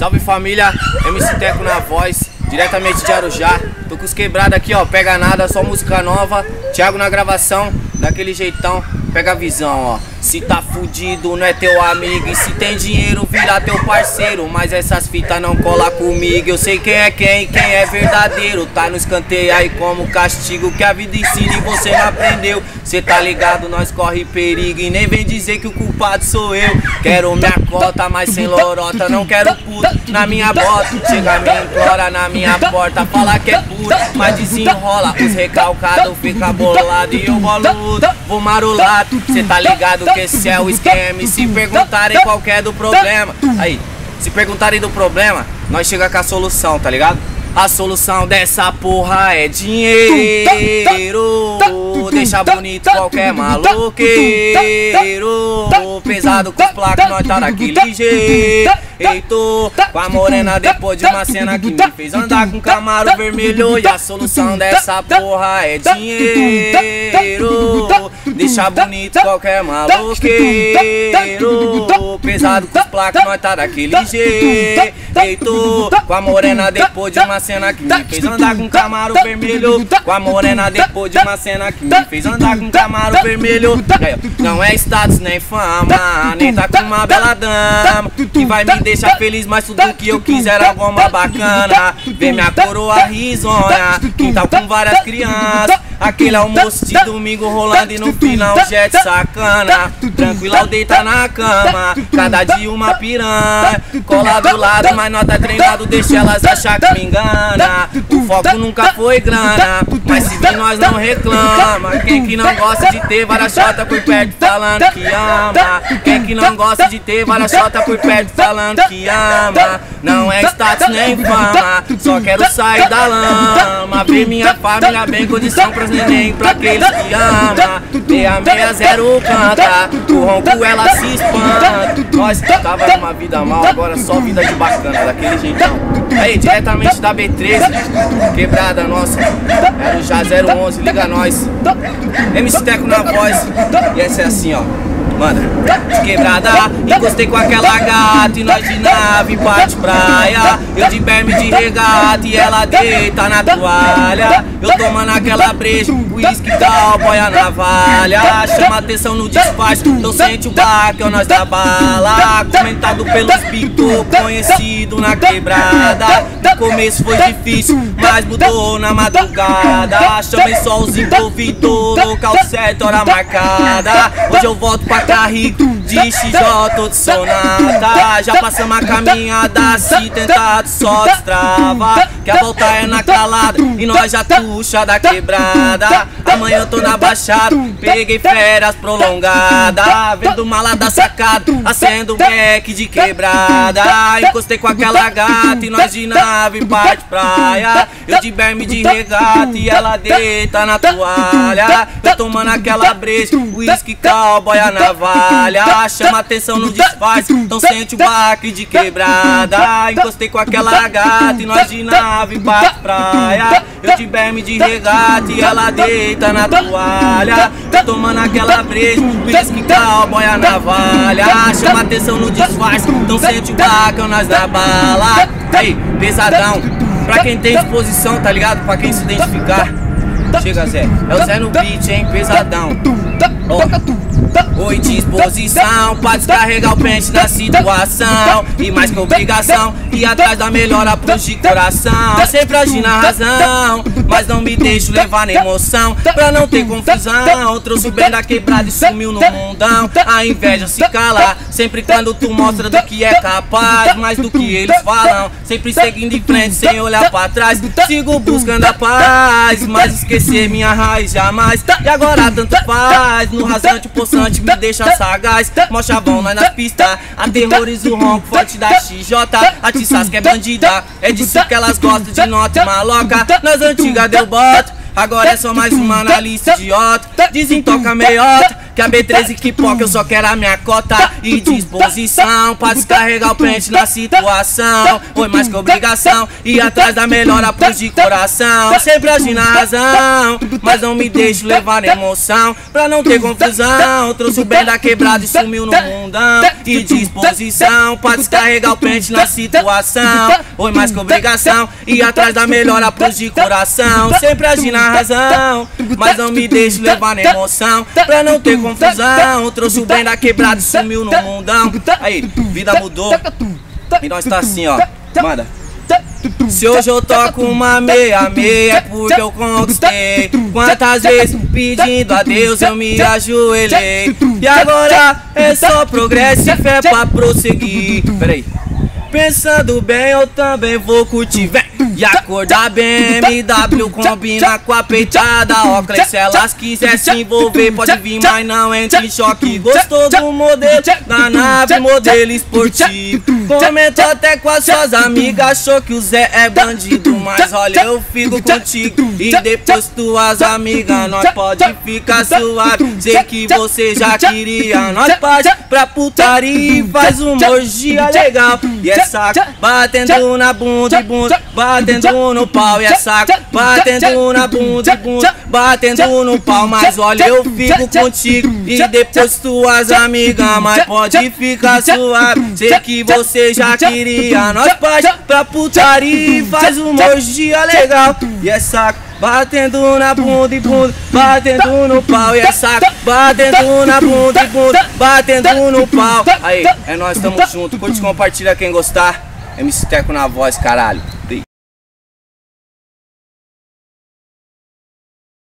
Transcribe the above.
Salve família, MC Teko na voz, diretamente de Arujá. Tô com os quebrados aqui, ó, pega nada, só música nova. Thiago na gravação, daquele jeitão, pega a visão, ó. Se tá fudido não é teu amigo, e se tem dinheiro vira teu parceiro. Mas essas fitas não cola comigo, eu sei quem é quem é verdadeiro. Tá no escanteio aí como castigo, que a vida ensina e você não aprendeu. Cê tá ligado, nós corre perigo, e nem vem dizer que o culpado sou eu. Quero minha cota, mas sem lorota, não quero puto na minha bota. Chega me implora na minha porta, fala que é puto, mas desenrola. Os recalcados ficam bolado e eu boludo, vou marolado. Cê tá ligado que esse é o esquema, e se perguntarem qual que é do problema, aí, se perguntarem do problema, nós chega com a solução, tá ligado? A solução dessa porra é dinheiro, deixa bonito qualquer maloqueiro. Pesado com os placos, nós tá daqui ligeiro, com a morena depois de uma cena que me fez andar com Camaro vermelho. E a solução dessa porra é dinheiro, deixa bonito qualquer maloqueiro. Pesado com os placos, nós tá daqui ligeiro, com a morena depois de uma cena que me fez andar com Camaro vermelho. Com a morena depois de uma cena que me fez andar com Camaro vermelho. Não é status nem fama, nem tá com uma bela dama que vai me deixar feliz, mas tudo que eu quiser era alguma bacana. Vem minha coroa risonha, quintal com várias crianças, aquele almoço de domingo rolando e no final jet sacana. Tranquilão deita na cama, cada dia uma piranha, cola do lado, mas nós tá treinado, deixa elas achar que me engana. O foco nunca foi grana, mas se vir nós não reclama. Quem que não gosta de ter várias chotas por perto falando que ama? Quem que não gosta de ter várias chotas por perto falando que ama? Não é status nem fama, só quero sair da lama, ver minha família bem, condição pra neném, pra aqueles que ama. B13 canta, o ronco ela se espanta. Nós tava numa vida mal, agora só vida de bacana, daquele jeitão. Aí, diretamente da B13, quebrada nossa, era o J011, liga nós. MC Teko na voz, e essa é assim, ó. Manda. De quebrada, encostei com aquela gata e nós de nave parte praia. Eu de berme de regata e ela deita na toalha. Eu tomando aquela breja, uísque, cowboy, a navalha. Chama atenção no despacho, então sente o barco, nós da bala. Comentado pelos picos, conhecido na quebrada. No começo foi difícil, mas mudou na madrugada. Chamei só os envolvidos, local certo, hora marcada. Hoje eu volto pra rico de XJ, todo sonata. Já passamos a caminhada, se tentado só destrava, que a volta é na calada e nós já tuxa da quebrada. Amanhã eu tô na baixada, peguei férias prolongadas, vendo mala da sacada, acendo beck de quebrada. Encostei com aquela gata e nós de nave parte praia. Eu de berme de regata e ela deita na toalha. Eu tomando aquela breja, uísque, cowboy, a navalha. Chama atenção no disfarce, então sente o baque de quebrada. Encostei com aquela gata e nós de nave parte praia. Eu de berme de regata e ela deita na toalha. Tô tomando aquela breja, uísque, cowboy, a navalha. Chama atenção no disfarce, então sente o baque, nós da bala. Ei, pesadão, pra quem tem disposição, tá ligado? Pra quem se identificar. Chega, Zé, é o Zé no beat, hein, pesadão. Oh. Oi, disposição pra descarregar o pente da situação, e mais que obrigação, e atrás da melhora puxa de coração. Sempre agi na razão, mas não me deixo levar na emoção, pra não ter confusão. Trouxe o bem da quebrada e sumiu no mundão. A inveja se cala, sempre quando tu mostra do que é capaz, mais do que eles falam, sempre seguindo em frente, sem olhar pra trás. Sigo buscando a paz, mas esquecer minha raiz jamais. E agora tanto faz, no rasante o poçante me deixa sagaz. Mó chavão nós na pista, aterroriza o ronco forte da XJ. A Tissas que é bandida, é disso que elas gostam, de nota e maloca. Nas antigas deu boto, agora é só mais uma na lista idiota. Desentoca meiota, que a B13 que pipoca, eu só quero a minha cota e disposição pra descarregar o pente na situação. Foi mais que obrigação, e atrás da melhora pros de coração. Sempre agindo na razão, mas não me deixo levar na emoção, pra não ter confusão. Trouxe o bem da quebrada e sumiu no mundão. E disposição pra descarregar o pente na situação. Foi mais que obrigação, e atrás da melhora pros de coração. Sempre agindo na razão, mas não me deixo levar na emoção, pra não ter confusão. Trouxe o bem da quebrada e sumiu no mundão. Aí, vida mudou e nós tá assim, ó, manda. Se hoje eu toco uma meia-meia é porque eu conquistei. Quantas vezes pedindo a Deus eu me ajoelhei. E agora é só progresso e fé pra prosseguir. Peraí. Pensando bem, eu também vou curtir, vem. E acordar bem, BMW combina com a peitada. Ó, se elas quiser se envolver, pode vir, mas não entre em choque. Gostou do modelo da nave, modelo esportivo. Comentou até com as suas amigas, achou que o Zé é bandido. Mas olha, eu fico contigo, e depois tuas amigas, nós pode ficar suave. Sei que você já queria, nós parte pra putaria e faz uma orgia legal. E é saco, batendo na bunda e bunda, batendo no pau. E é saco, batendo na bunda e bunda, batendo no pau. Mas olha, eu fico contigo, e depois tuas amigas, mas pode ficar suave. Sei que você já queria, nós paz pra putaria e faz uma orgia legal. E é saco, batendo na bunda e bunda, batendo no pau. E é saco, batendo na bunda e bunda, batendo no pau. Aí, é nóis, tamo junto. Curte, compartilha quem gostar. MC Teko na voz, caralho.